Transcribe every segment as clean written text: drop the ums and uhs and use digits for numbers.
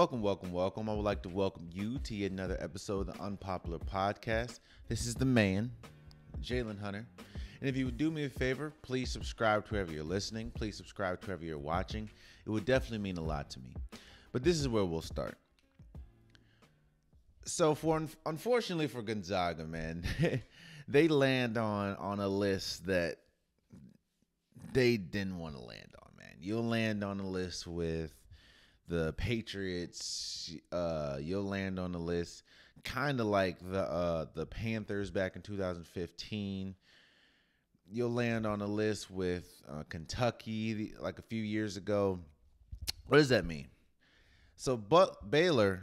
Welcome. I would like to welcome you to yet another episode of the Unpopular Podcast. This is the man, Jalen Hunter. And if you would do me a favor, please subscribe to wherever you're listening. Please subscribe to wherever you're watching. It would definitely mean a lot to me. But this is where we'll start. So unfortunately for Gonzaga, man, they land on a list that they didn't want to land on, man. You'll land on a list with the Patriots. You'll land on a list kind of like the Panthers back in 2015. You'll land on a list with Kentucky like a few years ago. What does that mean? So Baylor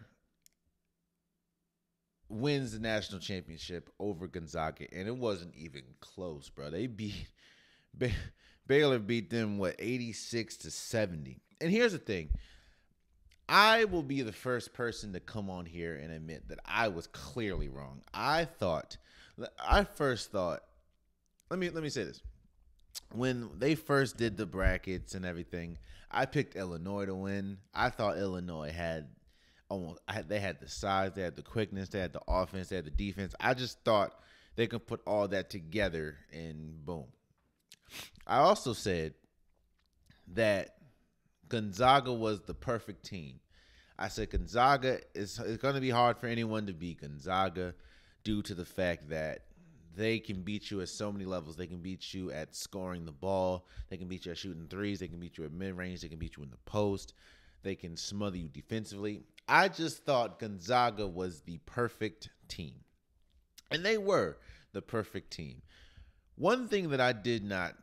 wins the national championship over Gonzaga, and it wasn't even close, bro. They beat Baylor beat them, what, 86-70. And here's the thing. I will be the first person to come on here and admit that I was clearly wrong. I first thought, let me say this. When they first did the brackets and everything, I picked Illinois to win. I thought Illinois had the size, they had the quickness, they had the offense, they had the defense. I just thought they could put all that together and boom. I also said that Gonzaga was the perfect team. I said Gonzaga it's going to be hard for anyone to beat Gonzaga due to the fact that they can beat you at so many levels. They can beat you at scoring the ball. They can beat you at shooting threes. They can beat you at mid-range. They can beat you in the post. They can smother you defensively. I just thought Gonzaga was the perfect team, and they were the perfect team. One thing that I did not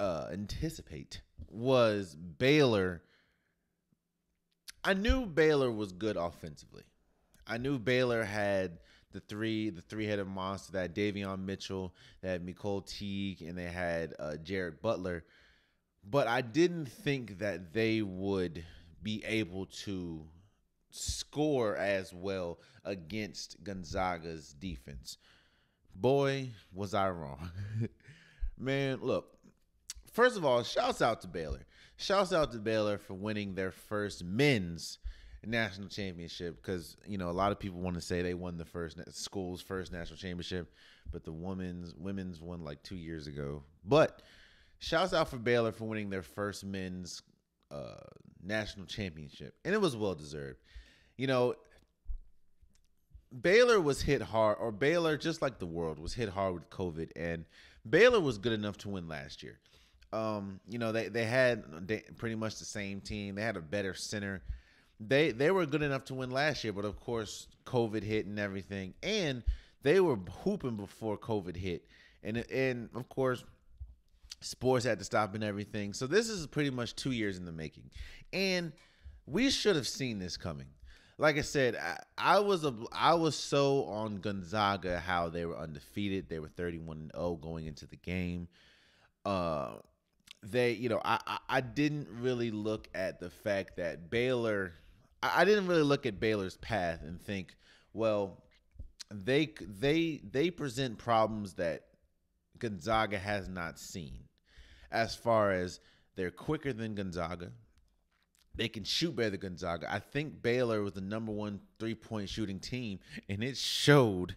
anticipate was Baylor. I knew Baylor was good offensively. I knew Baylor had the three-headed monster that Davion Mitchell, that had Nicole Teague, and they had Jared Butler. But I didn't think that they would be able to score as well against Gonzaga's defense. Boy, was I wrong. Man, look, first of all, shouts out to Baylor. Shouts out to Baylor for winning their first men's national championship, because, you know, a lot of people want to say they won the school's first national championship, but the women's won like 2 years ago. But shouts out for Baylor for winning their first men's national championship, and it was well-deserved. You know, Baylor was hit hard, or Baylor, just like the world, was hit hard with COVID, and Baylor was good enough to win last year. You know, they had pretty much the same team. They had a better center. They were good enough to win last year, but of course, COVID hit and everything, and they were hooping before COVID hit, and of course, sports had to stop and everything. So this is pretty much 2 years in the making, and we should have seen this coming. Like I said, I was so on Gonzaga how they were undefeated. They were 31-0 going into the game. I didn't really look at the fact that Baylor. I didn't really look at Baylor's path and think, well, they present problems that Gonzaga has not seen, as far as they're quicker than Gonzaga. They can shoot better than Gonzaga. I think Baylor was the number one three-point shooting team, and it showed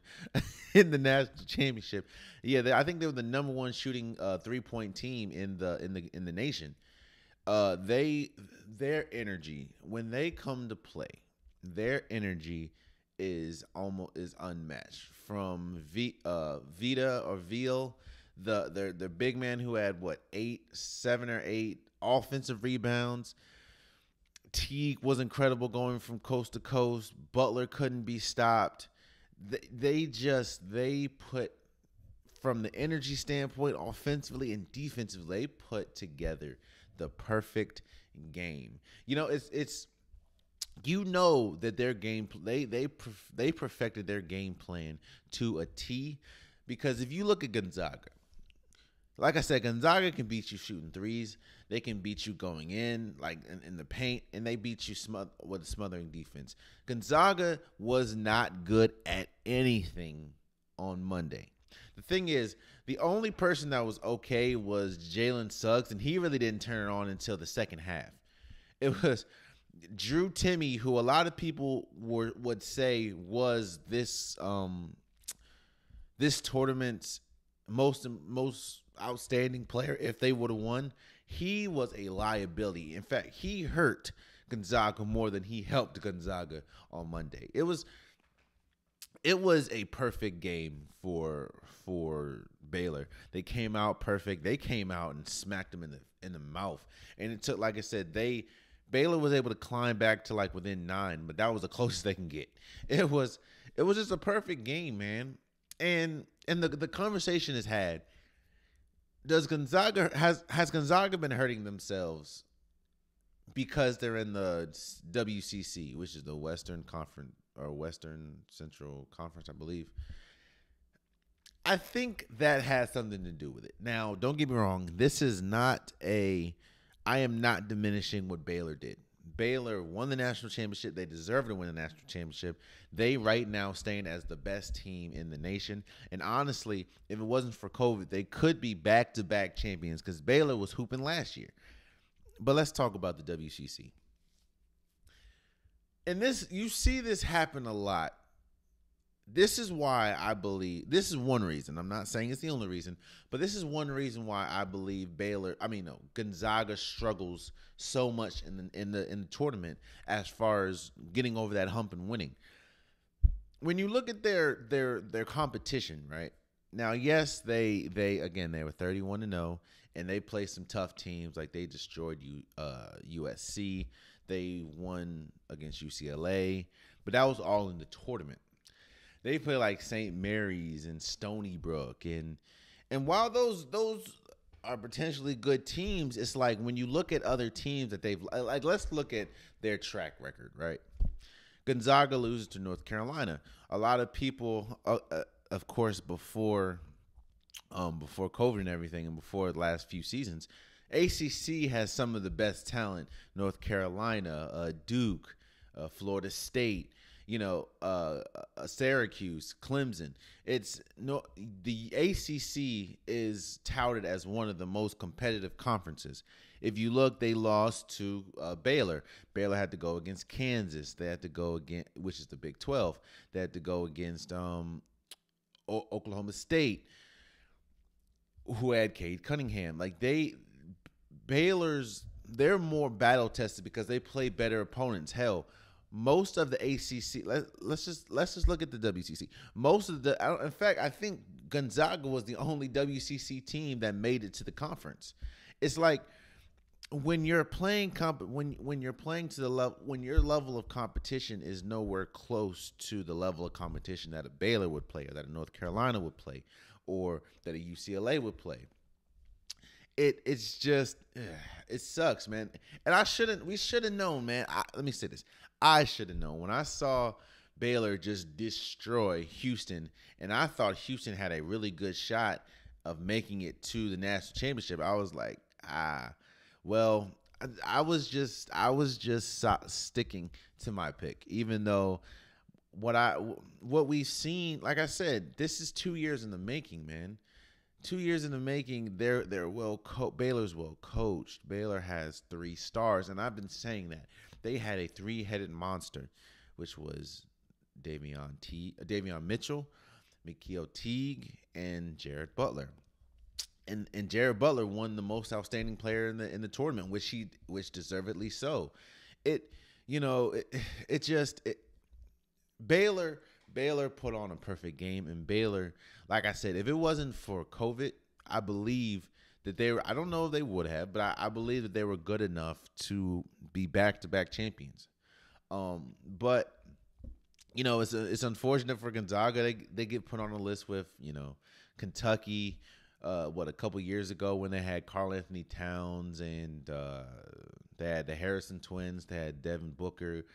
in the national championship. Yeah, I think they were the number one shooting three-point team in the nation. Their energy when they come to play, their energy is unmatched. From Vita or Veal, the big man who had what, seven or eight offensive rebounds. Teague was incredible going from coast to coast. Butler couldn't be stopped. They put, from the energy standpoint, offensively and defensively, they put together the perfect game. You know, it's you know that their game, they perfected their game plan to a T, because if you look at Gonzaga, like I said, Gonzaga can beat you shooting threes. They can beat you going in, like in the paint, and they beat you with a smothering defense. Gonzaga was not good at anything on Monday. The thing is, the only person that was okay was Jalen Suggs, and he really didn't turn it on until the second half. It was Drew Timme, who a lot of people would say was this this tournament's most outstanding player if they would have won, he was a liability. In fact, he hurt Gonzaga more than he helped Gonzaga on Monday. It was a perfect game for Baylor. They came out perfect. They came out and smacked them in the mouth. And it took, like I said, Baylor was able to climb back to like within 9, but that was the closest they can get. It was just a perfect game, man. And the conversation is had. Has Gonzaga been hurting themselves because they're in the WCC, which is the Western Conference or Western Central Conference, I believe? I think that has something to do with it. Now, don't get me wrong. This is not a – I am not diminishing what Baylor did. Baylor won the national championship. They deserve to win the national championship. They right now stand as the best team in the nation. And honestly, if it wasn't for COVID, they could be back-to-back champions because Baylor was hooping last year. But let's talk about the WCC. And this, you see this happen a lot. This is why I believe, this is one reason, I'm not saying it's the only reason, but this is one reason why I believe Gonzaga struggles so much in the tournament as far as getting over that hump and winning. When you look at their competition, right? Now, yes, they were 31-0 and they played some tough teams, like they destroyed USC, they won against UCLA, but that was all in the tournament. They play like St. Mary's and Stony Brook, and while those are potentially good teams, it's like when you look at other teams that they've, like, let's look at their track record, right? Gonzaga loses to North Carolina. A lot of people, of course, before COVID and everything, and before the last few seasons, ACC has some of the best talent: North Carolina, Duke, Florida State. Syracuse, Clemson. The ACC is touted as one of the most competitive conferences. If you look, they lost to Baylor. Baylor had to go against Kansas. They had to go against, which is the Big 12. They had to go against Oklahoma State, who had Cade Cunningham. Like they're more battle tested because they play better opponents. Hell, most of the ACC, let's just look at the WCC. I think Gonzaga was the only WCC team that made it to the conference. It's like when you're playing when your level of competition is nowhere close to the level of competition that a Baylor would play, or that a North Carolina would play, or that a UCLA would play. It sucks, man. And we should have known, man. Let me say this. I should have known. When I saw Baylor just destroy Houston, and I thought Houston had a really good shot of making it to the national championship, I was like, I was just sticking to my pick, even though what we've seen, like I said, this is 2 years in the making, man. 2 years in the making. They're Baylor's well coached. Baylor has 3 stars, and I've been saying that. They had a 3-headed monster, which was Davion Mitchell, Mikhail Teague, and Jared Butler. And Jared Butler won the most outstanding player in the tournament, which deservedly so. Baylor put on a perfect game, and Baylor, like I said, if it wasn't for COVID, I believe that they were, I don't know if they would have, but I believe that they were good enough to be back-to-back champions. It's unfortunate for Gonzaga. They get put on a list with, Kentucky, a couple years ago when they had Karl Anthony Towns, and they had the Harrison twins, they had Devin Booker,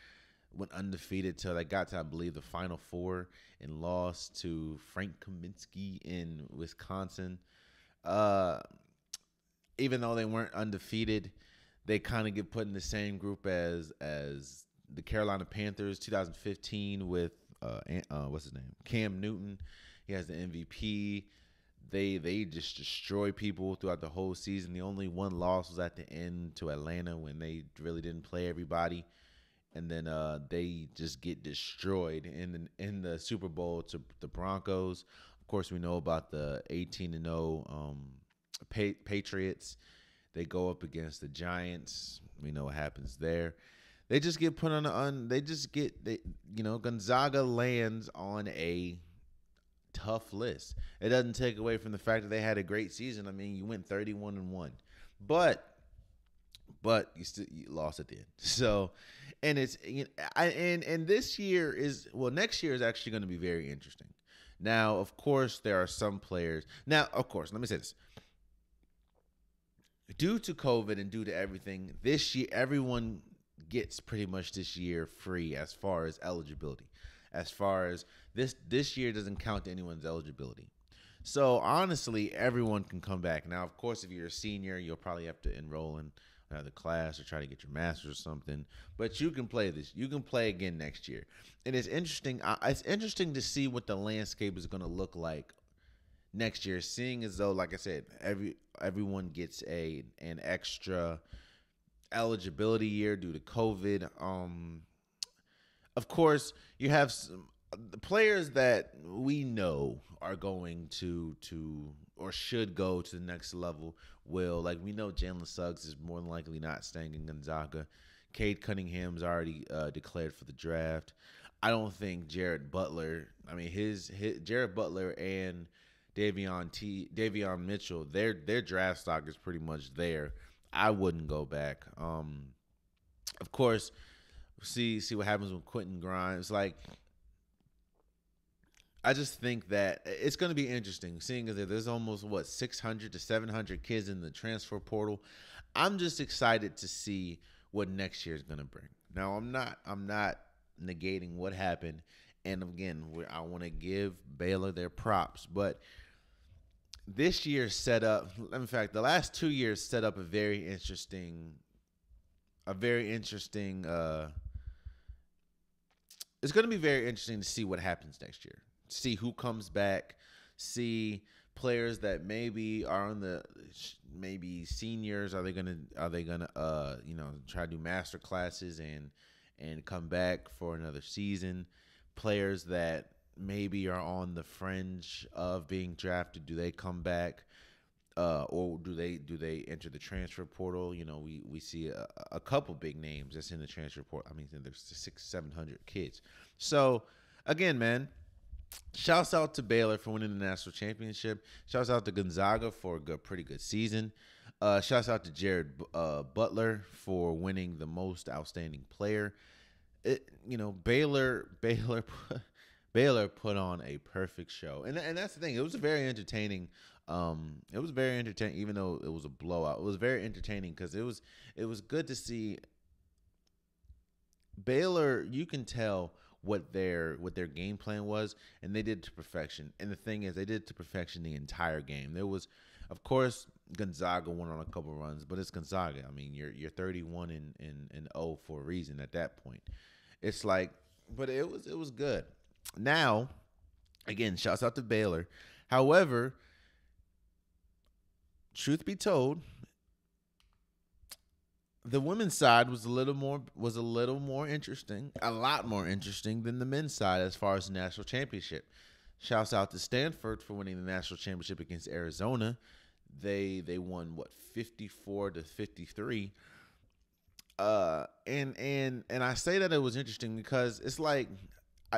went undefeated till they got to, I believe, the Final Four and lost to Frank Kaminsky in Wisconsin. Even though they weren't undefeated, they kind of get put in the same group as the Carolina Panthers 2015 with what's his name, Cam Newton. He has the MVP. They just destroy people throughout the whole season. The only one loss was at the end to Atlanta when they really didn't play everybody. and then they just get destroyed in the Super Bowl to the Broncos. Of course, we know about the 18-0 Patriots. They go up against the Giants. We know what happens there. They just get put on Gonzaga lands on a tough list. It doesn't take away from the fact that they had a great season. I mean, you went 31-1, but you lost at the end. So, and it's next year is actually going to be very interesting. Now, of course, there are some players. Now, of course, let me say this. Due to COVID and due to everything, this year everyone gets pretty much this year free as far as eligibility. As far as this year doesn't count to anyone's eligibility. So, honestly, everyone can come back. Now, of course, if you're a senior, you'll probably have to enroll in another class or try to get your master's or something. But you can play this. You can play again next year. And it's interesting. It's interesting to see what the landscape is going to look like next year, seeing as though, like I said, everyone gets an extra eligibility year due to COVID. Of course, you have the players that we know are going to or should go to the next level. We know Jalen Suggs is more than likely not staying in Gonzaga. Cade Cunningham's already declared for the draft. I don't think Jared Butler. I mean, his Jared Butler and Davion Mitchell, their draft stock is pretty much there. I wouldn't go back. Of course, see what happens with Quentin Grimes. Like, I just think that it's going to be interesting, seeing as there's almost 600 to 700 kids in the transfer portal. I'm just excited to see what next year is going to bring. Now, I'm not negating what happened, and again, I want to give Baylor their props, but this year set up, in fact, the last 2 years set up a very interesting. It's going to be very interesting to see what happens next year. See who comes back. See players that maybe are maybe seniors. Are they going to try to do master classes and come back for another season? Players that maybe are on the fringe of being drafted, do they come back? Or do they enter the transfer portal? You know, we see a couple big names that's in the transfer portal. I mean, there's 700 kids. So, again, man, shouts out to Baylor for winning the national championship. Shouts out to Gonzaga for a pretty good season. Shouts out to Jared Butler for winning the most outstanding player. Baylor put on a perfect show, and that's the thing. It was very entertaining. It was very entertaining, even though it was a blowout. It was very entertaining because it was good to see Baylor. You can tell what their game plan was, and they did it to perfection. And the thing is, they did it to perfection the entire game. There was, of course, Gonzaga went on a couple runs, but it's Gonzaga. I mean, you're 31 and 0 for a reason at that point. It's like, but it was good. Now, again, shouts out to Baylor. However, truth be told, the women's side was a little more interesting, a lot more interesting than the men's side as far as the national championship. Shouts out to Stanford for winning the national championship against Arizona. They won 54-53. And I say that it was interesting because it's like,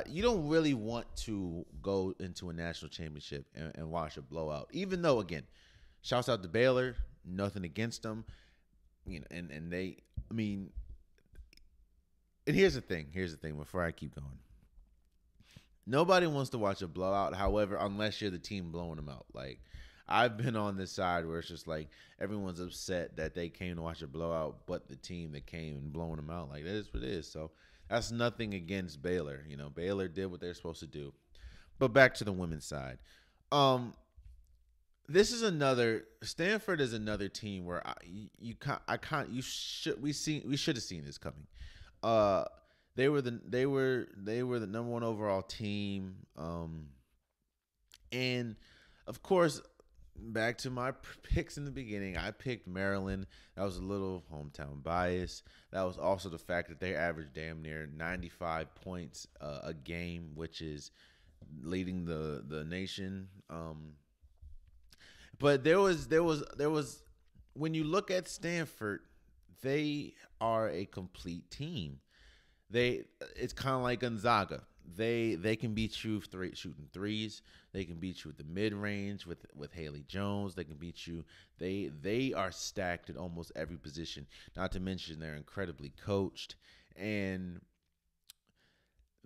you don't really want to go into a national championship and watch a blowout, even though, again, shouts out to Baylor, nothing against them, and they, I mean, and here's the thing before I keep going. Nobody wants to watch a blowout, however, unless you're the team blowing them out. Like, I've been on this side where it's just like everyone's upset that they came to watch a blowout, but the team that came and blowing them out, like, that is what it is. So that's nothing against Baylor. You know, Baylor did what they're supposed to do. But back to the women's side. This is Stanford is another team where we should have seen this coming. They were the number one overall team. And of course, back to my picks in the beginning, I picked Maryland. That was a little hometown bias. That was also the fact that they averaged damn near 95 points a game, which is leading the nation. But there was when you look at Stanford, they are a complete team. It's kind of like Gonzaga. They can beat you shooting threes. They can beat you with the mid-range with Haley Jones. They can beat you. They are stacked at almost every position, not to mention they're incredibly coached. And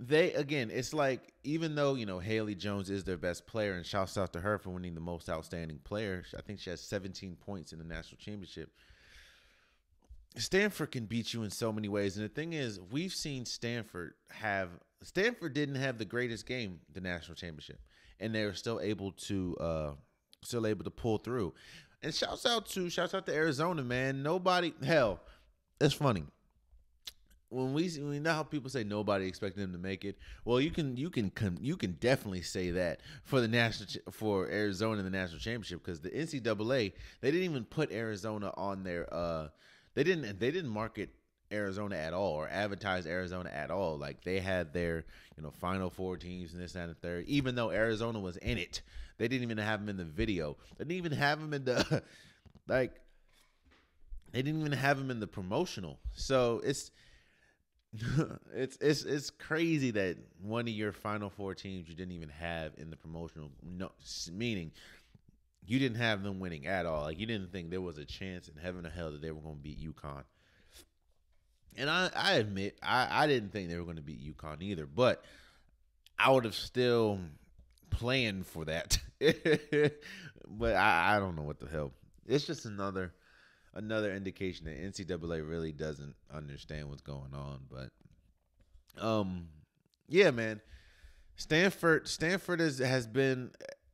it's like, even though, you know, Haley Jones is their best player, and shouts out to her for winning the most outstanding player. I think she has 17 points in the national championship. Stanford can beat you in so many ways. And the thing is, we've seen Stanford didn't have the greatest game, the national championship, and they were still able to pull through. And shouts out to Arizona, man. It's funny. When we know how people say nobody expected them to make it. Well, you can definitely say that for Arizona in the national championship, because the NCAA, they didn't even put Arizona on their they didn't market Arizona at all or advertise Arizona at all. Like, they had their, you know, Final Four teams and this, that, and the third, even though Arizona was in it. They didn't even have them in the video. They didn't even have them in the they didn't even have them in the promotional. So it's crazy that one of your Final Four teams you didn't even have in the promotional, meaning you didn't have them winning at all. Like, you didn't think there was a chance in heaven or hell that they were going to beat UConn. And I admit, I didn't think they were going to beat UConn either, but I would have still planned for that. But I don't know what the hell. It's just another indication that NCAA really doesn't understand what's going on. But yeah, man, Stanford has been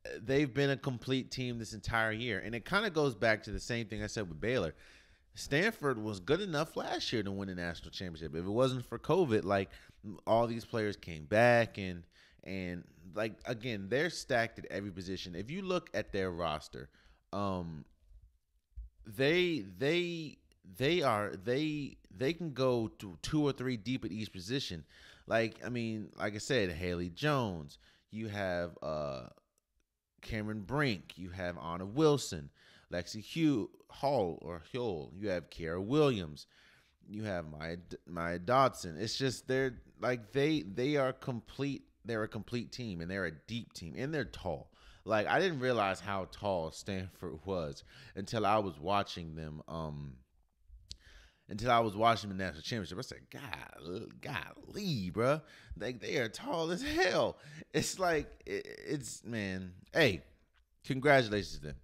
a complete team this entire year, and it kind of goes back to the same thing I said with Baylor. Stanford was good enough last year to win a national championship. If it wasn't for COVID, like, all these players came back, and like, again, they're stacked at every position. If you look at their roster, they can go to 2 or 3 deep at each position. Like, I mean, like I said, Haley Jones, you have Cameron Brink, you have Anna Wilson, Lexi Hull, you have Kiara Williams, you have Maya Dodson. It's just, they're like, they're a complete team, and they're a deep team, and they're tall. Like, I didn't realize how tall Stanford was until I was watching the national championship. I said, golly, bro. Like, they are tall as hell. It's like, man, hey, congratulations to them.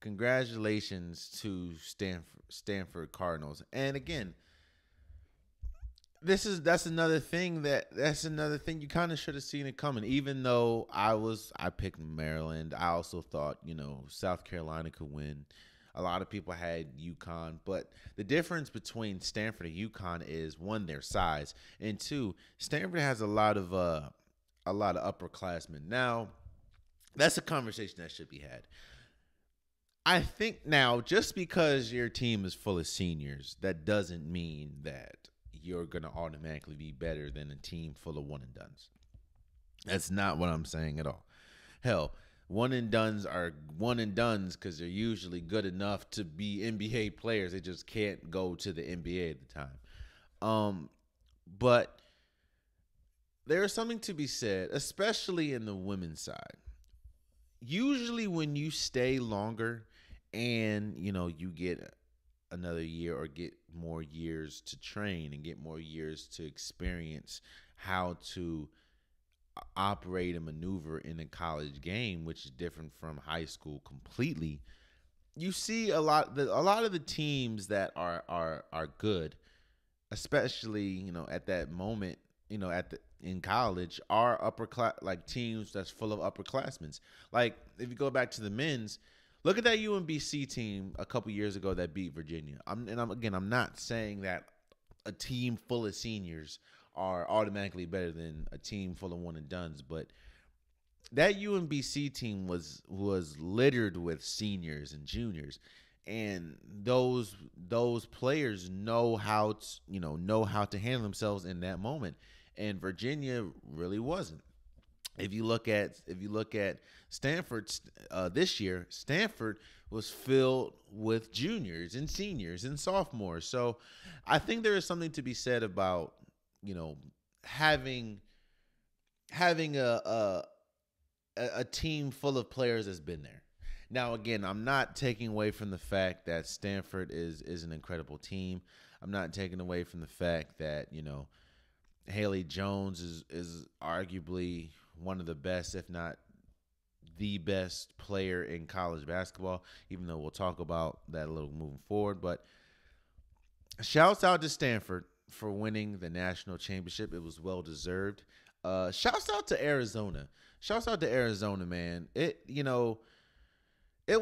Congratulations to Stanford Cardinals. And again, that's another thing you kind of should have seen it coming. Even though I picked Maryland, I also thought, you know, South Carolina could win. A lot of people had UConn, but the difference between Stanford and UConn is, 1, their size, and 2, Stanford has a lot of upperclassmen. Now, that's a conversation that should be had. I think now, just because your team is full of seniors, that doesn't mean that you're going to automatically be better than a team full of one and dones. That's not what I'm saying at all. Hell, one and dones are one and dones because they're usually good enough to be NBA players. They just can't go to the NBA at the time. But there is something to be said, especially in the women's side. Usually when you stay longer and, you know, you get another year or get more years to train and get more years to experience how to operate and maneuver in a college game, which is different from high school completely. You see a lot of the teams that are good, especially, you know, at that moment, you know, in college, are teams that's full of upperclassmen. Like, if you go back to the men's, look at that UMBC team a couple years ago that beat Virginia. I'm not saying that a team full of seniors are automatically better than a team full of one and dones, but that UMBC team was littered with seniors and juniors, and those players know how to, handle themselves in that moment. And Virginia really wasn't. If you look at Stanford this year, Stanford was filled with juniors and seniors and sophomores. So I think there is something to be said about, having a team full of players that's been there. Now, again, I'm not taking away from the fact that Stanford is an incredible team. I'm not taking away from the fact that, Haley Jones is arguably one of the best, if not the best player in college basketball, even though we'll talk about that a little moving forward. But shouts out to Stanford for winning the national championship. It was well-deserved. Shouts out to Arizona. Shouts out to Arizona, man. That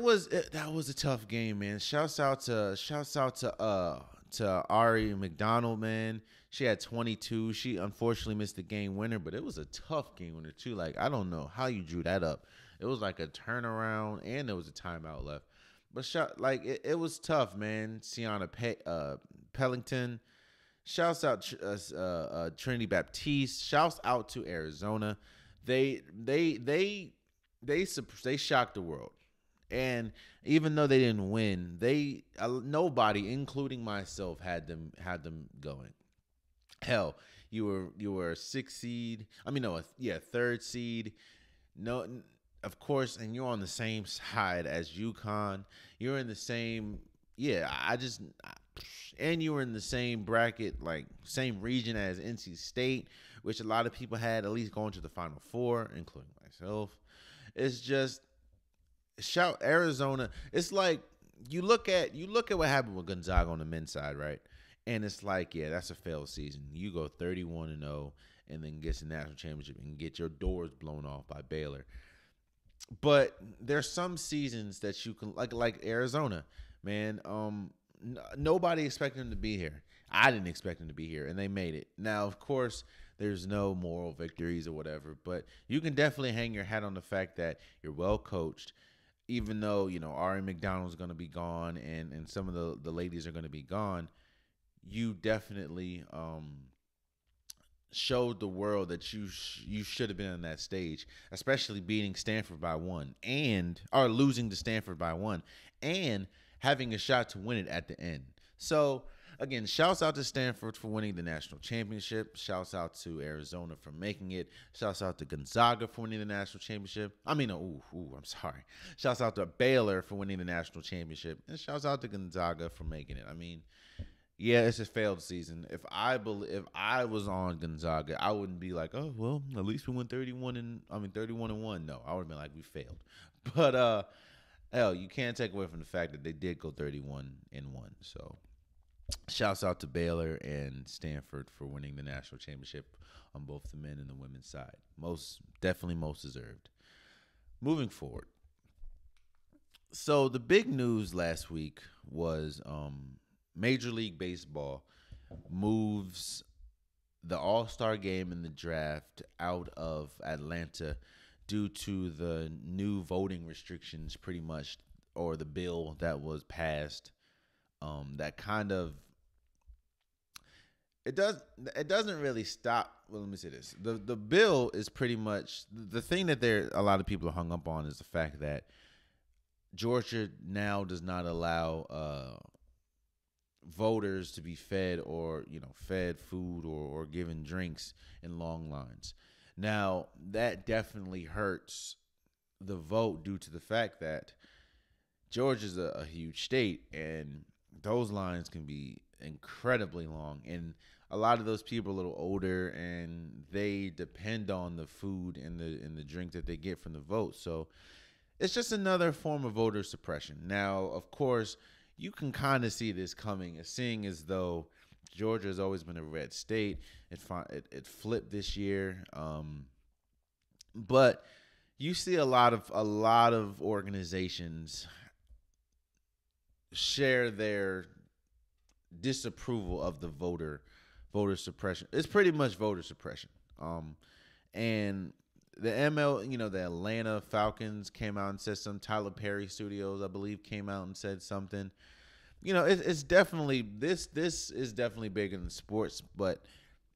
was a tough game, man. Shouts out to Ari McDonald, man. She had 22. She unfortunately missed the game winner, but it was a tough game winner too. Like, I don't know how you drew that up. It was like a turnaround, and there was a timeout left. But it was tough, man. Sienna Pellington. Shouts out Trinity Baptiste. Shouts out to Arizona. They shocked the world. And even though they didn't win, nobody, including myself, had them going. Hell, you were a sixth seed. third seed. No, of course, and you're on the same side as UConn. You're in the same. Yeah, and you were in the same bracket, like same region as NC State, which a lot of people had at least going to the Final Four, including myself. It's just. Shout Arizona. It's like you look at what happened with Gonzaga on the men's side, right? And it's like, yeah, that's a failed season. You go 31-0 and then get the national championship and get your doors blown off by Baylor. But there's some seasons that you can like Arizona, man. Nobody expected them to be here. I didn't expect them to be here, and they made it. Now, of course, there's no moral victories or whatever, but you can definitely hang your hat on the fact that you're well coached. Even though, Ari McDonald's going to be gone and some of the ladies are going to be gone, you definitely showed the world that you should have been on that stage, especially beating Stanford by one or losing to Stanford by one and having a shot to win it at the end. So, again, shouts out to Stanford for winning the national championship. Shouts out to Arizona for making it. Shouts out to Gonzaga for winning the national championship. I'm sorry. Shouts out to Baylor for winning the national championship. And shouts out to Gonzaga for making it. Yeah, it's a failed season. If I was on Gonzaga, I wouldn't be like, oh, well, at least we went 31-1. No, I would have been like, we failed. But, hell, you can't take away from the fact that they did go 31-1. So, shouts out to Baylor and Stanford for winning the national championship on both the men and the women's side. Most deserved. Moving forward. So the big news last week was Major League Baseball moves the All-Star game and the draft out of Atlanta due to the new voting restrictions pretty much, or the bill that was passed. It doesn't really stop. Well, let me say this. The bill is pretty much the thing that a lot of people are hung up on is the fact that Georgia now does not allow voters to be fed or, fed food or given drinks in long lines. Now, that definitely hurts the vote due to the fact that Georgia's a huge state, and those lines can be incredibly long, and a lot of those people are a little older, and they depend on the food and the drink that they get from the vote. So it's just another form of voter suppression. Now, of course, you can kind of see this coming, seeing as though Georgia has always been a red state. It flipped this year, but you see a lot of organizations share their disapproval of the voter suppression. It's pretty much voter suppression. And the ML, you know, the Atlanta Falcons came out and said some. Tyler Perry Studios, I believe, came out and said something. You know, it's definitely this is definitely bigger than sports, but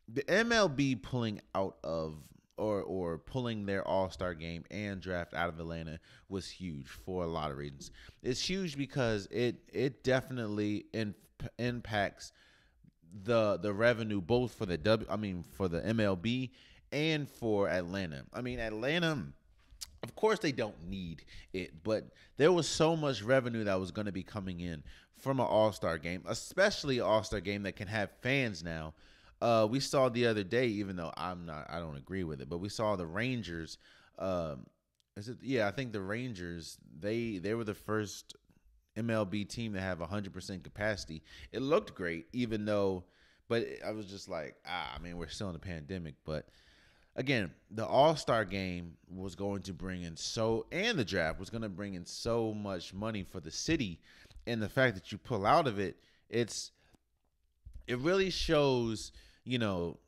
the MLB pulling out of or pulling their All-Star game and draft out of Atlanta was huge for a lot of reasons. It's huge because it definitely impacts the revenue both for the for the MLB and for Atlanta. I mean, Atlanta, of course they don't need it, but there was so much revenue that was going to be coming in from an All-Star game, especially an All-Star game that can have fans now. We saw the other day, even though I don't agree with it, but we saw the Rangers. I think the Rangers, they were the first MLB team to have 100% capacity. It looked great, even though, but I was just like, I mean, we're still in a pandemic. But again, the All-Star game was going to bring in and the draft was going to bring in so much money for the city. And the fact that you pull out of it, it really shows, you know,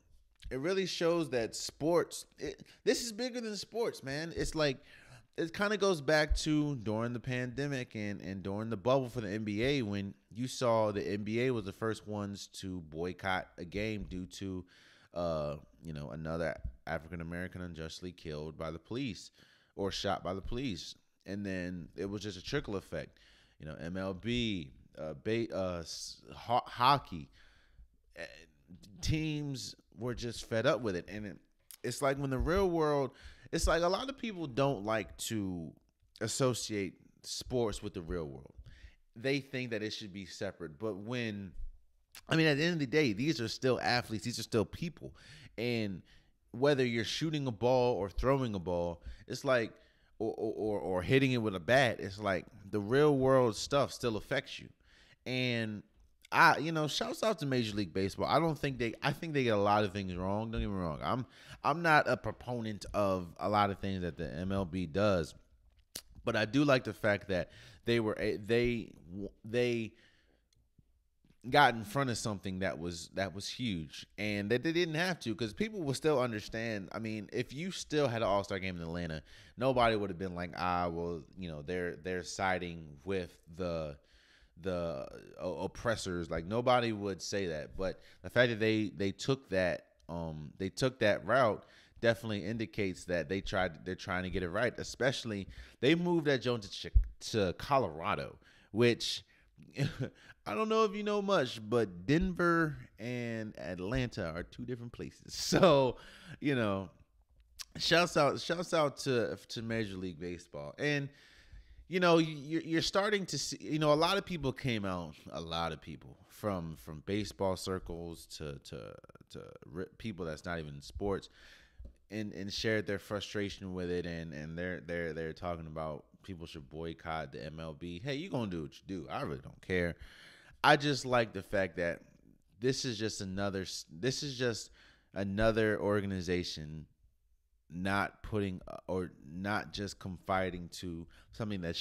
it really shows that sports, this is bigger than sports, man. It's like, it kind of goes back to during the pandemic and during the bubble for the NBA, when you saw the NBA was the first ones to boycott a game due to, you know, another African-American unjustly killed by the police or shot by the police. And then it was just a trickle effect. You know, MLB, hockey, teams were just fed up with it. And it's like when the real world, it's like a lot of people don't like to associate sports with the real world. They think that it should be separate. But at the end of the day, these are still athletes. These are still people. And whether you're shooting a ball or throwing a ball, it's like, or hitting it with a bat, it's like the real world stuff still affects you. And shouts out to Major League Baseball. I think they get a lot of things wrong. Don't get me wrong. I'm not a proponent of a lot of things that the MLB does, but I do like the fact that they got in front of something that was huge, and that they didn't have to, because people will still understand. I mean, if you still had an All-Star game in Atlanta, nobody would have been like, they're siding with the oppressors. Like, nobody would say that. But the fact that they took that route definitely indicates that they're trying to get it right. Especially they moved that Jones to Colorado, which I don't know if you know much, but Denver and Atlanta are two different places. So, you know, shouts out to Major League Baseball. And, you know, you're starting to see, you know, a lot of people from baseball circles to people that's not even in sports, and shared their frustration with it. And they're talking about people should boycott the MLB. Hey, you're going to do what you do. I really don't care. I just like the fact that this is just another organization not putting or not just confiding to something that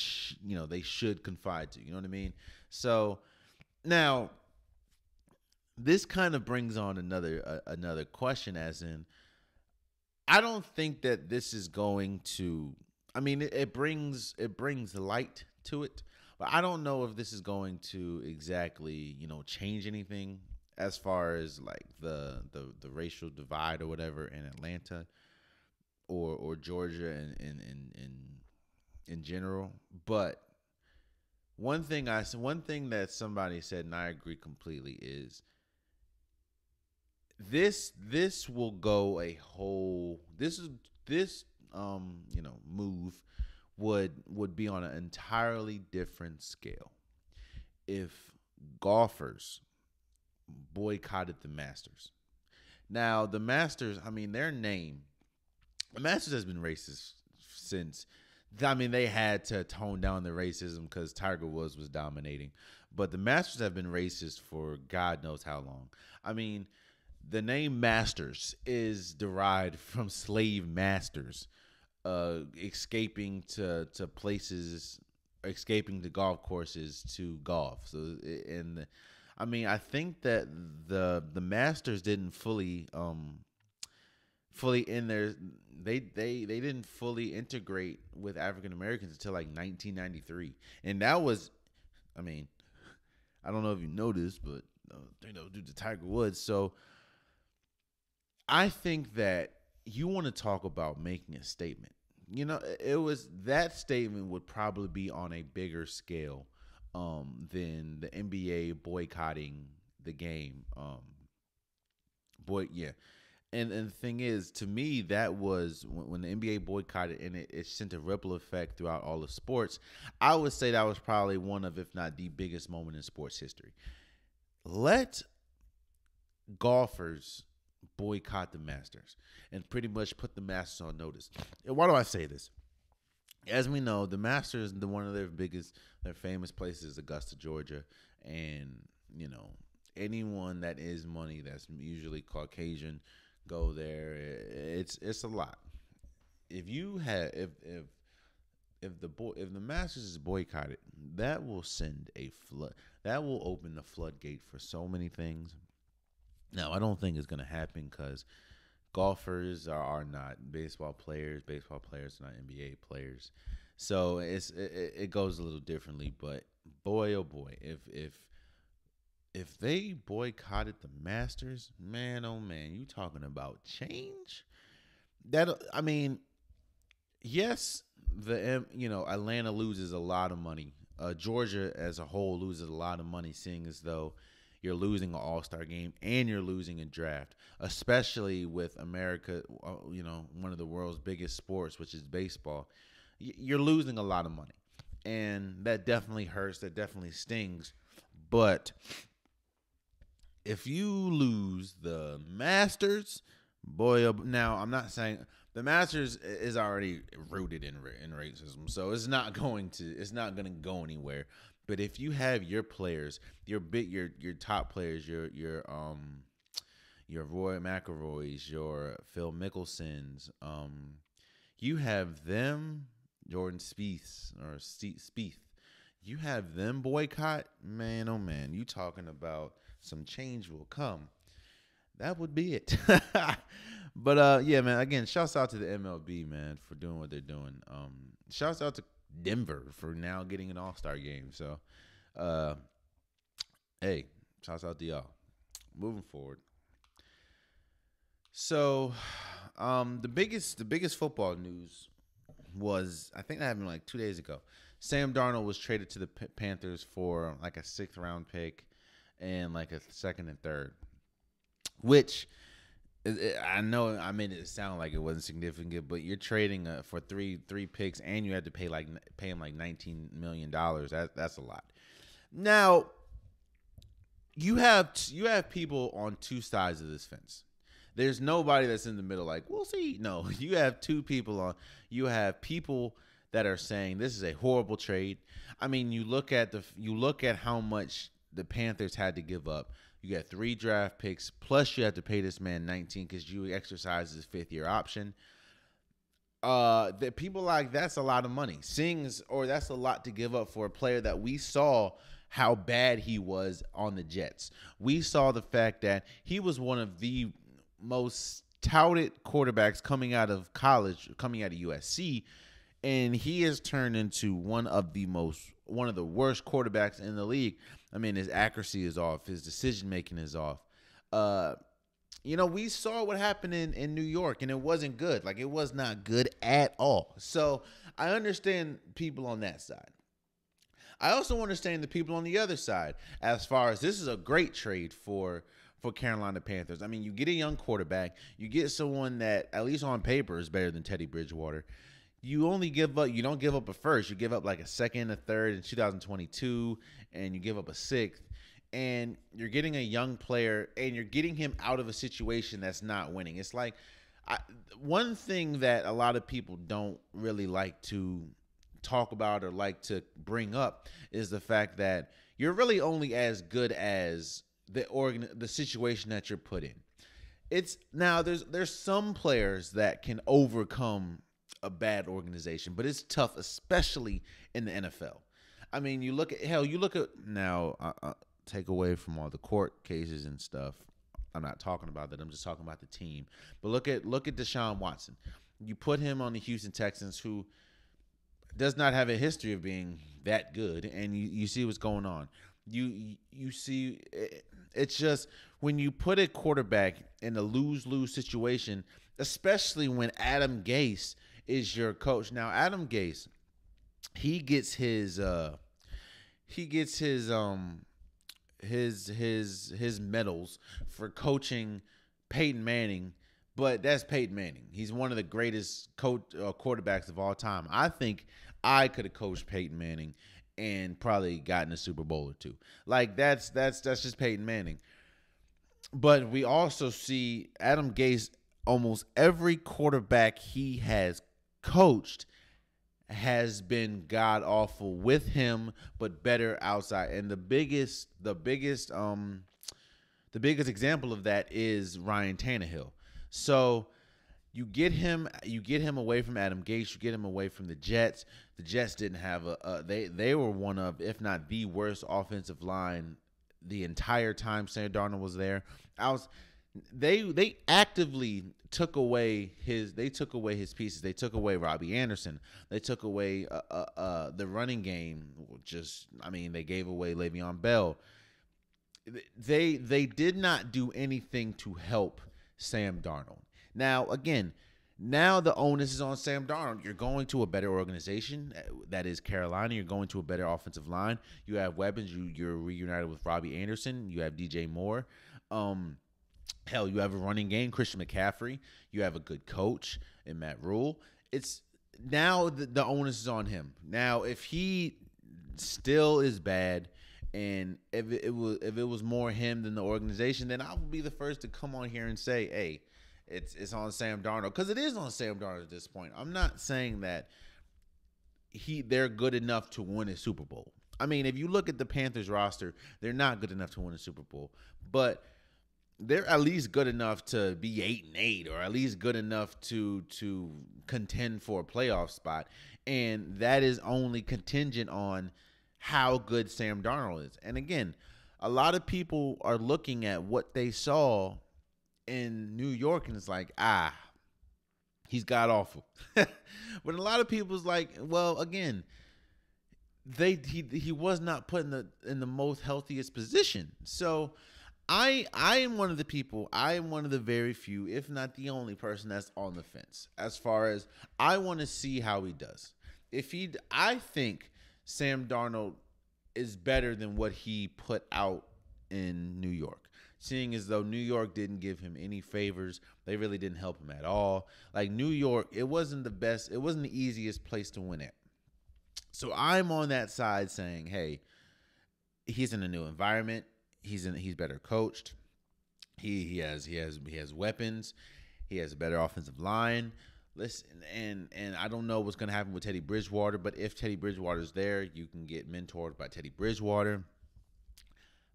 they should confide to. You know what I mean? So now this kind of brings on another question, as in, I don't think that this is going to, I mean, it brings light to it, but I don't know if this is going to exactly, change anything as far as like the racial divide or whatever in Atlanta or Georgia in general. But one thing that somebody said, and I agree completely, is this will go a whole, move would be on an entirely different scale if golfers boycotted the Masters. Now, the Masters, I mean, the Masters has been racist since. I mean, they had to tone down the racism because Tiger Woods was dominating. But the Masters have been racist for God knows how long. I mean, the name Masters is derived from slave masters escaping to places, escaping to golf courses to golf. So, and I mean, I think that the Masters didn't fully fully in there. They didn't fully integrate with African Americans until like 1993, and that was, I mean, I don't know if you noticed, but you know, due to Tiger Woods. So I think that you want to talk about making a statement. You know, it was that statement would probably be on a bigger scale than the NBA boycotting the game. And the thing is, to me, that was when the NBA boycotted, and it sent a ripple effect throughout all of sports. I would say that was probably one of, if not the biggest moment in sports history. Let golfers boycott the Masters and pretty much put the Masters on notice. And why do I say this? As we know, the Masters, one of their biggest, their famous places is Augusta, Georgia, and, you know, anyone that is money that's usually Caucasian go there. It's a lot. If you have if the Masters is boycotted, that will send a flood. That will open the floodgate for so many things. Now, I don't think it's going to happen because golfers are not baseball players. Baseball players are not NBA players. So it goes a little differently. But boy, oh boy, if they boycotted the Masters, man, oh man, you talking about change? That, I mean, yes, Atlanta loses a lot of money. Georgia as a whole loses a lot of money, seeing as though you're losing an all-star game and you're losing a draft, especially with America, you know, one of the world's biggest sports, which is baseball. You're losing a lot of money, and that definitely hurts. That definitely stings. But if you lose the Masters, boy, now I'm not saying the Masters is already rooted in racism, so it's not going to go anywhere. But if you have your players, your top players, your Roy McIlroys, your Phil Mickelsons, you have them, Jordan Spieth, you have them boycott, man, oh man, you talking about some change will come. That would be it. But yeah, man, again, shouts out to the MLB, man, for doing what they're doing. Shouts out to Denver for now getting an all-star game. So, hey, shouts out to y'all. Moving forward. So, the biggest football news was, I think that happened like 2 days ago. Sam Darnold was traded to the Panthers for like a 6th-round pick and like a 2nd and 3rd, which I know I made it sound like it wasn't significant, but you're trading for three picks, and you had to pay him like $19 million. That's a lot. Now, you have people on two sides of this fence. There's nobody that's in the middle like, we'll see. No, you have two people on. You have people that are saying this is a horrible trade. I mean, you look at how much the Panthers had to give up. You got 3 draft picks, plus you have to pay this man 19 because you exercised his 5th-year option. That people like, that's a lot of money. That's a lot to give up for a player that we saw how bad he was on the Jets. We saw the fact that he was one of the most touted quarterbacks coming out of college, coming out of USC, and he has turned into one of the worst quarterbacks in the league. I mean, his accuracy is off. His decision-making is off. You know, we saw what happened in New York, and it wasn't good. Like, it was not good at all. So I understand people on that side. I also understand the people on the other side as far as this is a great trade for Carolina Panthers. I mean, you get a young quarterback. You get someone that, at least on paper, is better than Teddy Bridgewater. You don't give up a 1st. You give up like a 2nd, a 3rd in 2022, and you give up a 6th. And you're getting a young player, and you're getting him out of a situation that's not winning. It's like one thing that a lot of people don't really like to talk about or like to bring up is the fact that you're really only as good as the situation that you're put in. There's some players that can overcome a bad organization, but it's tough, especially in the NFL. I mean, you look at now. Take away from all the court cases and stuff. I'm not talking about that. I'm just talking about the team. But look at Deshaun Watson. You put him on the Houston Texans, who does not have a history of being that good, and you see what's going on. You see, it's just when you put a quarterback in a lose-lose situation, especially when Adam Gase is your coach. Now, Adam Gase, he gets his medals for coaching Peyton Manning, but that's Peyton Manning. He's one of the greatest quarterbacks of all time. I think I could have coached Peyton Manning and probably gotten a Super Bowl or two. Like that's just Peyton Manning. But we also see Adam Gase, almost every quarterback he has coached has been god awful with him, but better outside. And the biggest example of that is Ryan Tannehill. So you get him away from Adam Gase, you get him away from the Jets. The Jets didn't have they were one of, if not the worst offensive line the entire time Sam Darnold was there. They actively took away his pieces. They took away Robbie Anderson. They took away the running game. They gave away Le'Veon Bell. They did not do anything to help Sam Darnold. Now, again, now the onus is on Sam Darnold. You're going to a better organization, that is Carolina. You're going to a better offensive line. You have weapons. You're reunited with Robbie Anderson. You have DJ Moore. Hell, you have a running game, Christian McCaffrey. You have a good coach in Matt Rule. It's now the onus is on him. Now, if he still is bad, and if it was more him than the organization, then I will be the first to come on here and say, hey, it's on Sam Darnold, because it is on Sam Darnold at this point. I'm not saying that they're good enough to win a Super Bowl. I mean, if you look at the Panthers roster, they're not good enough to win a Super Bowl, but they're at least good enough to be 8-8, or at least good enough to contend for a playoff spot. And that is only contingent on how good Sam Darnold is. And again, a lot of people are looking at what they saw in New York, and it's like, he's god awful. But a lot of people's like, well, again, he was not put in the most healthiest position. So I am one of the people, I am one of the very few, if not the only person that's on the fence, as far as I want to see how he does. I think Sam Darnold is better than what he put out in New York, seeing as though New York didn't give him any favors. They really didn't help him at all. Like New York, it wasn't the easiest place to win at. So I'm on that side saying, hey, he's in a new environment. He's better coached. He has weapons. He has a better offensive line. Listen, and I don't know what's going to happen with Teddy Bridgewater, but if Teddy Bridgewater's there, you can get mentored by Teddy Bridgewater.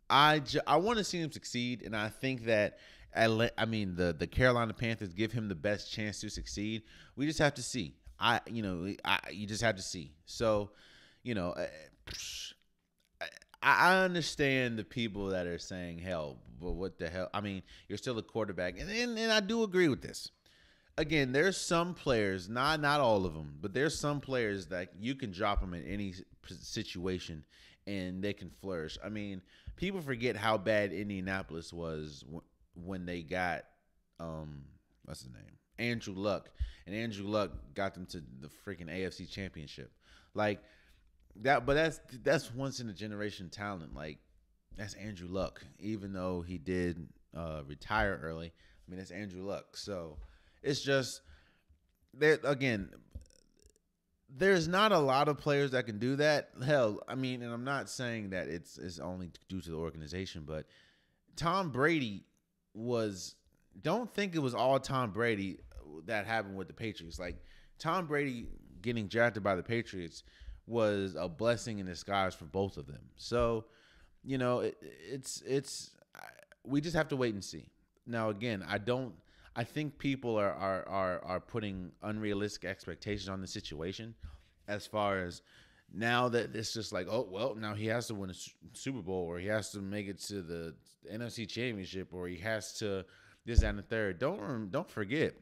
I want to see him succeed, and I think that the Carolina Panthers give him the best chance to succeed. We just have to see. You just have to see. So, I understand the people that are saying, hell, but what the hell? I mean, you're still a quarterback. And I do agree with this. Again, there's some players, not all of them, but there's some players that you can drop them in any situation and they can flourish. I mean, people forget how bad Indianapolis was when they got, what's his name? Andrew Luck. And Andrew Luck got them to the freaking AFC Championship. Like, that's once in a generation talent. Like, that's Andrew Luck. Even though he did retire early, I mean, it's Andrew Luck. So it's just there's not a lot of players that can do that. Hell, I mean, and I'm not saying that it's only due to the organization, but Tom Brady don't think it was all Tom Brady that happened with the Patriots. Like, Tom Brady getting drafted by the Patriots was a blessing in disguise for both of them. So, we just have to wait and see. Now, again, I think people are putting unrealistic expectations on the situation as far as now that it's just like, oh, well, now he has to win a Super Bowl, or he has to make it to the NFC Championship, or he has to this, that, and the third. Don't forget,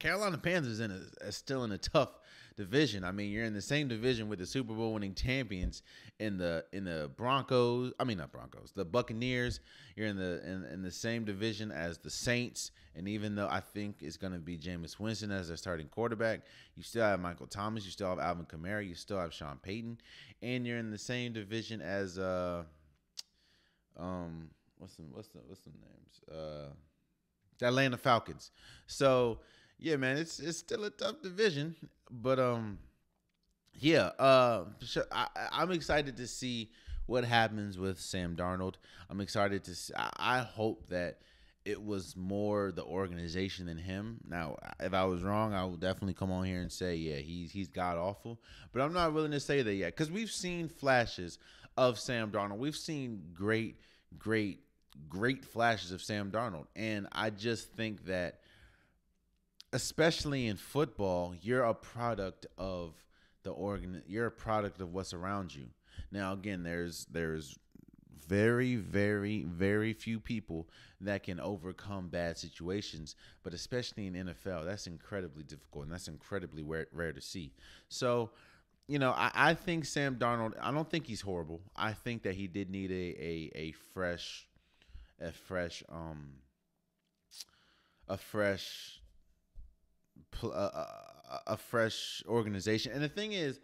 Carolina Panthers is still in a tough division. I mean, you're in the same division with the Super Bowl winning champions in the Broncos. I mean, not Broncos, the Buccaneers. You're in the same division as the Saints. And even though I think it's going to be Jameis Winston as their starting quarterback, you still have Michael Thomas. You still have Alvin Kamara. You still have Sean Payton. And you're in the same division as what's the names? The Atlanta Falcons. So. Yeah, man, it's still a tough division, but I'm excited to see what happens with Sam Darnold. I'm excited to see, I hope that it was more the organization than him. Now, if I was wrong, I will definitely come on here and say, yeah, he's god awful, but I'm not willing to say that yet, because we've seen flashes of Sam Darnold. We've seen great flashes of Sam Darnold, and I just think that, especially in football, you're a product of you're a product of what's around you. Now, again, there's very, very, very few people that can overcome bad situations, but especially in NFL, that's incredibly difficult, and that's incredibly rare to see. So, you know, I think Sam Darnold, I don't think he's horrible. I think that he did need a fresh organization. And the thing is,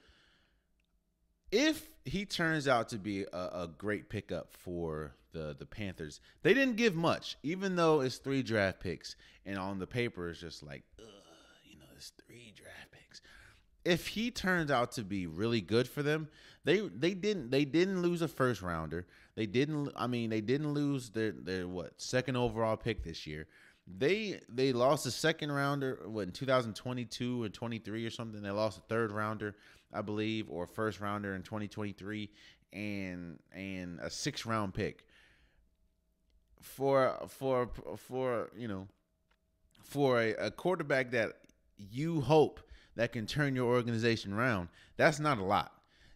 if he turns out to be a great pickup for the Panthers, they didn't give much, even though it's 3 draft picks, and on the paper it's just like, ugh, you know, it's 3 draft picks. If he turns out to be really good for them, they didn't lose a first rounder. They didn't lose their what, second overall pick this year. They lost a second rounder, what, in 2022 and 23 or something. They lost a third rounder, I believe, or first rounder in 2023, and a 6th round pick for you know, for a quarterback that you hope that can turn your organization around. That's not a lot.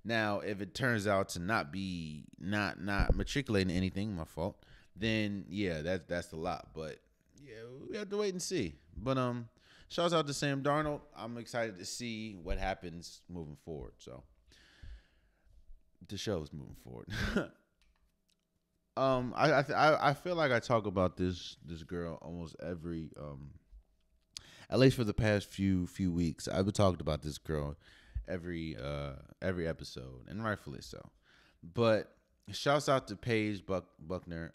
Now, if it turns out to not be not matriculating anything, my fault, then yeah, that's a lot, but. Yeah, we have to wait and see. But shouts out to Sam Darnold. I'm excited to see what happens moving forward. So the show's moving forward. I feel like I talk about this girl almost every at least for the past few weeks. I've been talking about this girl every episode, and rightfully so. But shouts out to Paige Buckner,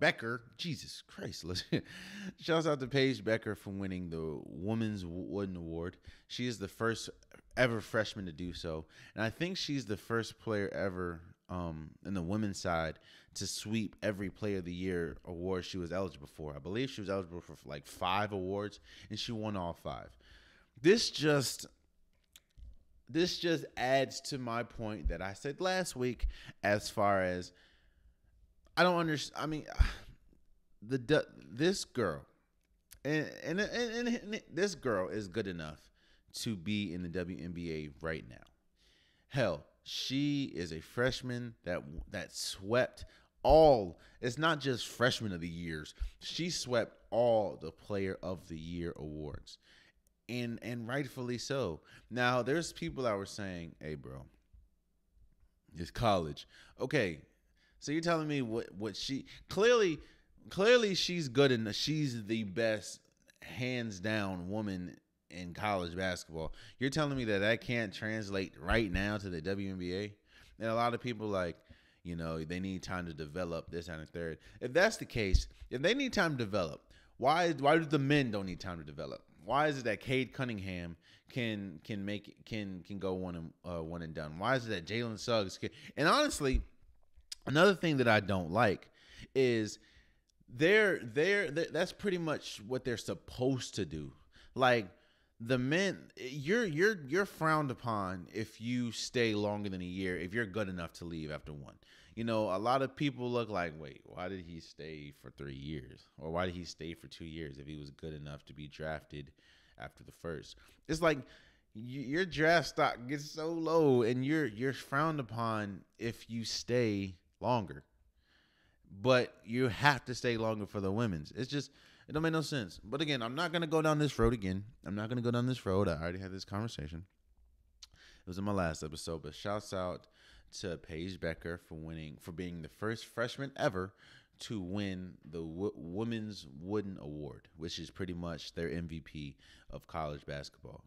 Becker. Jesus Christ! Shouts out to Paige Becker for winning the Women's Wooden Award. She is the first ever freshman to do so, and I think she's the first player ever in the women's side to sweep every Player of the Year award she was eligible for. I believe she was eligible for like 5 awards, and she won all 5. This just adds to my point that I said last week, as far as I don't understand. I mean, this girl and this girl is good enough to be in the WNBA right now. Hell, she is a freshman that swept all. It's not just freshman of the years. She swept all the Player of the Year awards. And rightfully so. Now, there's people that were saying, hey, bro, it's college. Okay, so you're telling me what she – clearly she's good enough. She's the best, hands down, woman in college basketball. You're telling me that can't translate right now to the WNBA? And a lot of people like, you know, they need time to develop, this, and the third. If that's the case, if they need time to develop, why do the men don't need time to develop? Why is it that Cade Cunningham can go one and done? Why is it that Jalen Suggs can? And honestly, another thing that I don't like is that's pretty much what they're supposed to do. Like the men, you're frowned upon if you stay longer than a year, if you're good enough to leave after 1. You know, a lot of people look like, wait, why did he stay for 3 years? Or why did he stay for 2 years if he was good enough to be drafted after the first? It's like Your draft stock gets so low, and you're frowned upon if you stay longer. But you have to stay longer for the women's. It's just, it don't make no sense. But again, I'm not gonna go down this road again. I'm not gonna go down this road. I already had this conversation. It was in my last episode. But shouts out to Paige Becker for winning, for being the first freshman ever to win the Women's Wooden Award, which is pretty much their MVP of college basketball.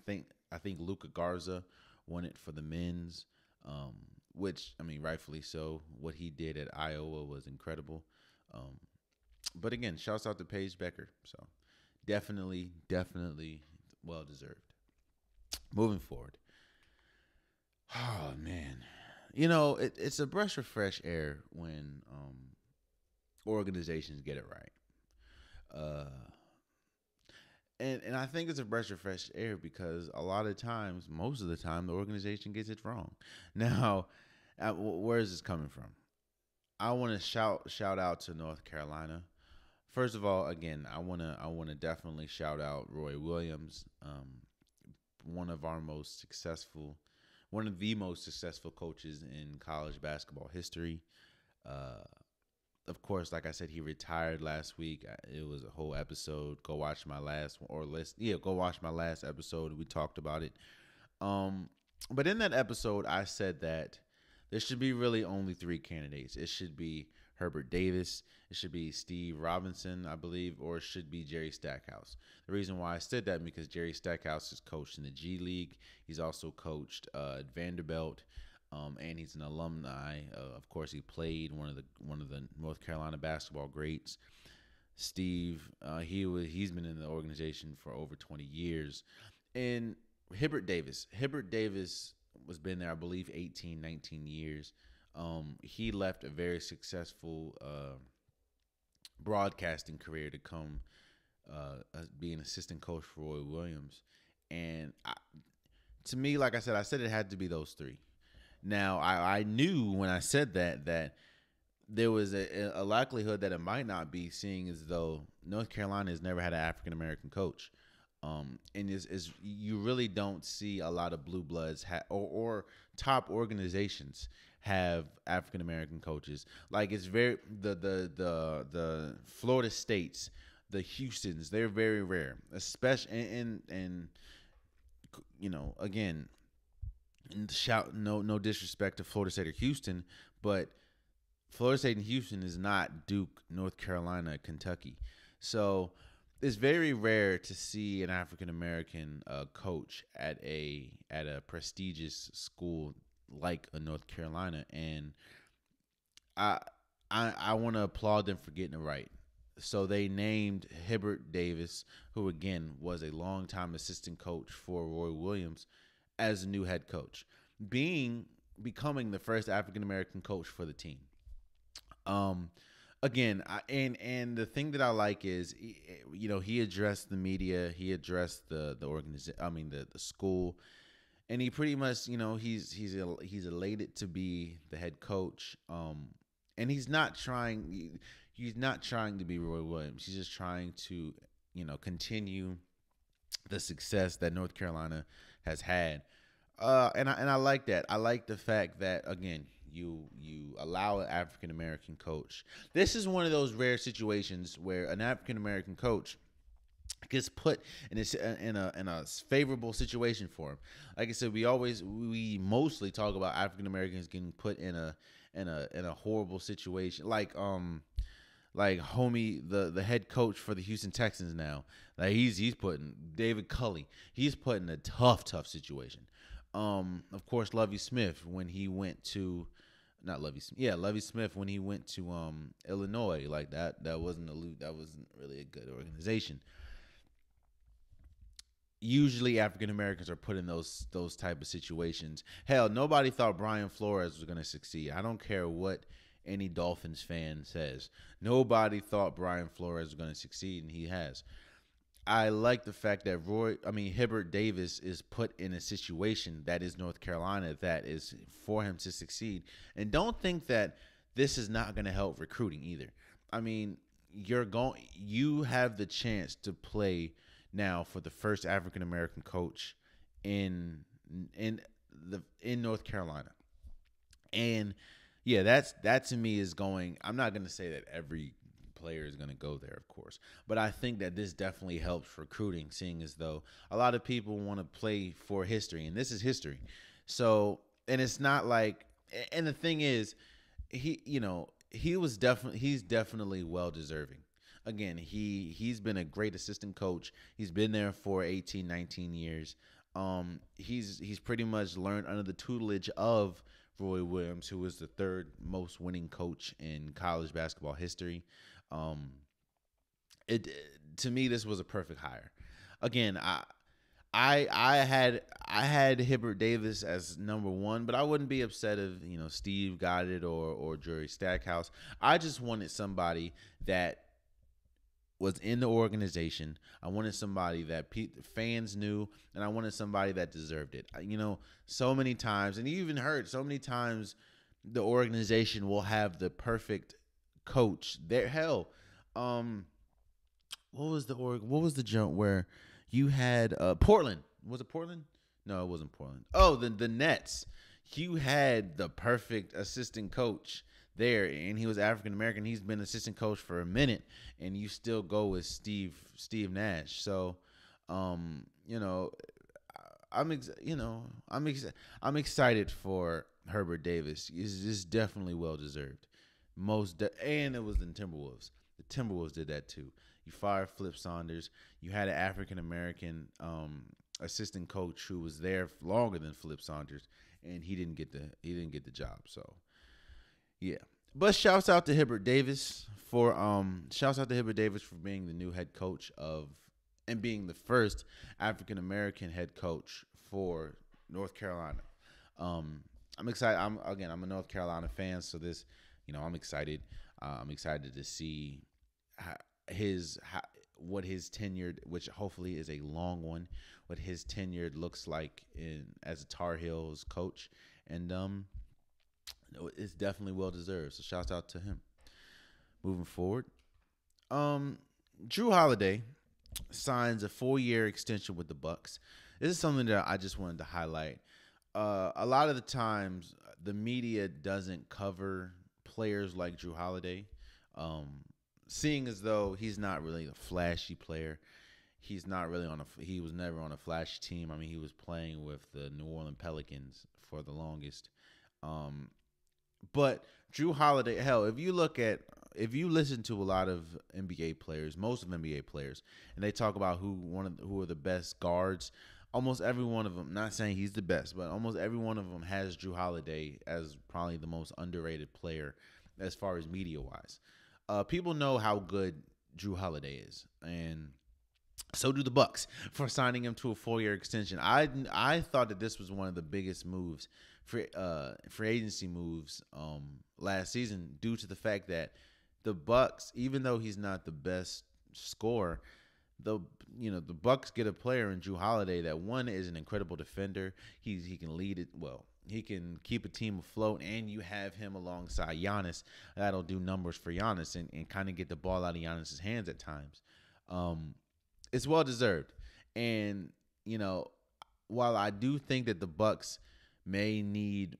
I think Luca Garza won it for the men's, which, I mean, rightfully so. What he did at Iowa was incredible. But again, shouts out to Paige Becker. So definitely well-deserved. Moving forward. Oh, man. You know, it's a breath of fresh air when organizations get it right. And I think it's a breath of fresh air because a lot of times, most of the time, the organization gets it wrong. Now, where is this coming from? I want to shout out to North Carolina. First of all, again, I want to definitely shout out Roy Williams, one of the most successful coaches in college basketball history. Of course, like I said, he retired last week. It was a whole episode. Go watch my last one, or list. Yeah, go watch my last episode. We talked about it. But in that episode, I said that there should be really only three candidates. It should be Herbert Davis. It should be Steve Robinson, I believe, or it should be Jerry Stackhouse. The reason why I said that because Jerry Stackhouse has coached in the G League. He's also coached at Vanderbilt. And he's an alumni. Of course, he played one of the North Carolina basketball greats. Steve, he's been in the organization for over 20 years. And Hibbert Davis was been there, I believe, 18, 19 years. He left a very successful broadcasting career to come be an assistant coach for Roy Williams. And to me, like I said it had to be those three. Now, I knew when I said that there was a likelihood that it might not be, seeing as though North Carolina has never had an African-American coach. And you really don't see a lot of blue bloods or top organizations have African-American coaches. Like, it's very the Florida States, the Houstons, they're very rare, especially and you know, again, no disrespect to Florida State or Houston, but Florida State and Houston is not Duke, North Carolina, Kentucky. So it's very rare to see an African American coach at a prestigious school like a North Carolina, and I want to applaud them for getting it right. So they named Hibbert Davis, who again was a longtime assistant coach for Roy Williams, as a new head coach, becoming the first African American coach for the team. Again, and the thing that I like is, you know, he addressed the media, he addressed the organization, I mean the school, and he pretty much, you know, he's elated to be the head coach. And he's not trying to be Roy Williams. He's just trying to, you know, continue the success that North Carolina has had. And I like that. I like the fact that, again, you allow an African-American coach. This is one of those rare situations where an African-American coach gets put in a favorable situation for him. Like I said, we mostly talk about African-Americans getting put in a horrible situation, like homie, the head coach for the Houston Texans now, like he's putting David Culley. He's put in a tough situation. Of course, Lovie Smith when he went to Illinois, like that wasn't really a good organization. Usually African Americans are put in those type of situations. Hell, nobody thought Brian Flores was going to succeed. I don't care what any Dolphins fan says. Nobody thought Brian Flores was going to succeed, and he has. I like the fact that Hibbert Davis is put in a situation that is North Carolina, that is for him to succeed. And don't think that this is not going to help recruiting either. I mean, you have the chance to play now for the first African American coach in North Carolina. And yeah, that to me is going. I'm not going to say that every player is going to go there, of course, but I think that this definitely helps recruiting, seeing as though a lot of people want to play for history, and this is history. So, and it's not like, and the thing is, he's definitely well deserving. Again, he's been a great assistant coach. He's been there for 18, 19 years. He's pretty much learned under the tutelage of Roy Williams, who was the third most winning coach in college basketball history. To me, this was a perfect hire. Again, I had Hibbert Davis as #1, but I wouldn't be upset if, Steve got it or Jerry Stackhouse. I just wanted somebody that was in the organization. I wanted somebody that fans knew, and I wanted somebody that deserved it. So many times, and you even heard so many times, the organization will have the perfect coach. What was the jump where you had Portland? Was it Portland? No, it wasn't Portland. Oh, the Nets. You had the perfect assistant coach there, and he was African American. He's been assistant coach for a minute, and you still go with Steve Nash. So, I'm excited for Herbert Davis. It's definitely well deserved. And it was the Timberwolves. The Timberwolves did that too. You fired Flip Saunders. You had an African American assistant coach who was there longer than Flip Saunders, and he didn't get the job. So, yeah. But shouts out to Hibbert Davis for being the new head coach and being the first African American head coach for North Carolina. I'm excited. I'm a North Carolina fan, so this, I'm excited. I'm excited to see what his tenure, which hopefully is a long one, what his tenure looks like as a Tar Heels coach, and it's definitely well deserved. So shouts out to him. Moving forward, Drew Holiday signs a 4-year extension with the Bucks. This is something that I just wanted to highlight. A lot of the times, the media doesn't cover players like Drew Holiday. Seeing as though he's not really a flashy player, he was never on a flashy team. I mean, he was playing with the New Orleans Pelicans for the longest. But Drew Holiday, hell, if you listen to a lot of NBA players, most of NBA players, and they talk about who are the best guards, almost every one of them, not saying he's the best, but almost every one of them has Drew Holiday as probably the most underrated player as far as media-wise. People know how good Drew Holiday is, and so do the Bucks for signing him to a 4-year extension. I thought that this was one of the biggest moves free agency moves last season, due to the fact that the Bucks, even though he's not the best scorer, the Bucks get a player in Drew Holiday that, one, is an incredible defender. He can lead it well. He can keep a team afloat, and you have him alongside Giannis. That'll do numbers for Giannis and kind of get the ball out of Giannis's hands at times. It's well deserved, and while I do think that the Bucks may need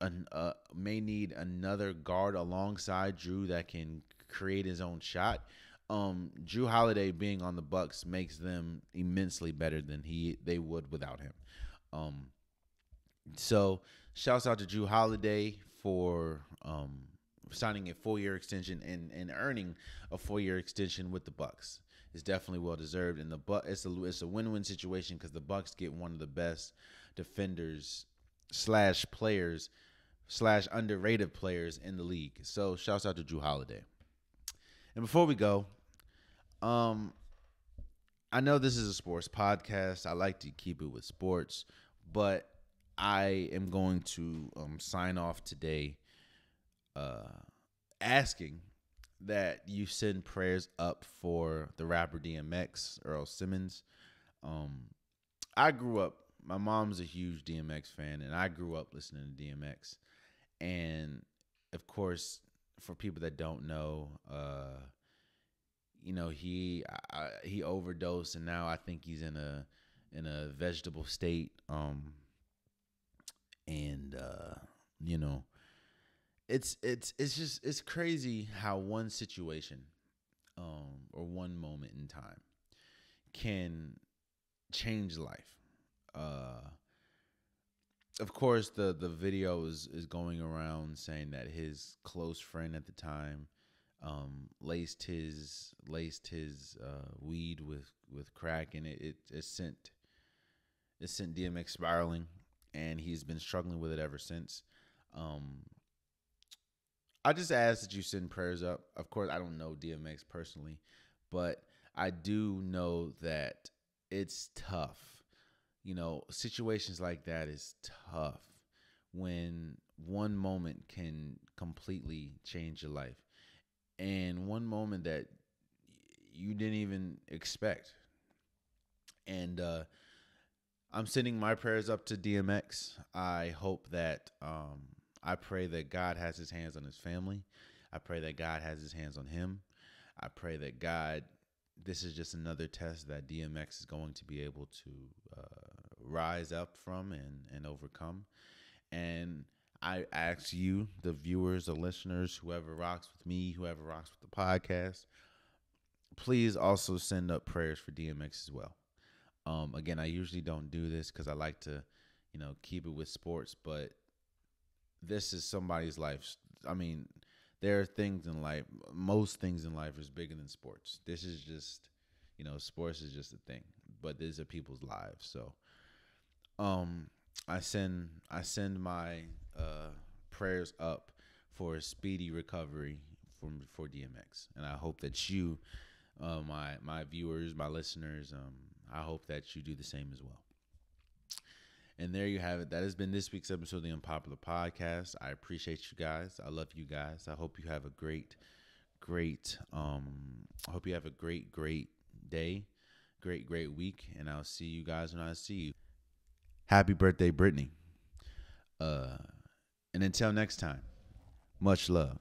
another guard alongside Drew that can create his own shot, Drew Holiday being on the Bucks makes them immensely better than they would without him. So shouts out to Drew Holiday for signing a 4-year extension and earning a 4-year extension with the Bucks. It's definitely well deserved, and it's a win-win situation because the Bucks get one of the best defenders / players / underrated players in the league. So shouts out to Drew Holiday. And before we go, I know this is a sports podcast. I like to keep it with sports, but I am going to sign off today asking that you send prayers up for the rapper DMX, Earl Simmons. I grew up, my mom's a huge DMX fan, and I grew up listening to DMX. And, of course, for people that don't know, you know, he overdosed, and now I think he's in a vegetable state. You know, it's crazy how one situation, or one moment in time can change life. Of course, the video is going around saying that his close friend at the time laced his weed with crack, and it sent DMX spiraling, and he's been struggling with it ever since. I just ask that you send prayers up. Of course, I don't know DMX personally, but I do know that it's tough. You know, situations like that is tough when one moment can completely change your life, and one moment that you didn't even expect. And I'm sending my prayers up to DMX. I hope that I pray that God has his hands on his family. I pray that God has his hands on him. I pray that God, this is just another test that DMX is going to be able to rise up from and overcome. And I ask you, the viewers, the listeners, whoever rocks with me, whoever rocks with the podcast, please also send up prayers for DMX as well. Again, I usually don't do this because I like to, you know, keep it with sports, but this is somebody's life. I mean, there are things in life, most things in life is bigger than sports. This is just, you know, sports is just a thing, but these are people's lives. So I send my prayers up for a speedy recovery for DMX. And I hope that you, my viewers, my listeners, I hope that you do the same as well. And there you have it. That has been this week's episode of the Unpopular Podcast. I appreciate you guys. I love you guys. I hope you have a great day, great week, and I'll see you guys when I see you. Happy birthday, Brittany. And until next time, much love.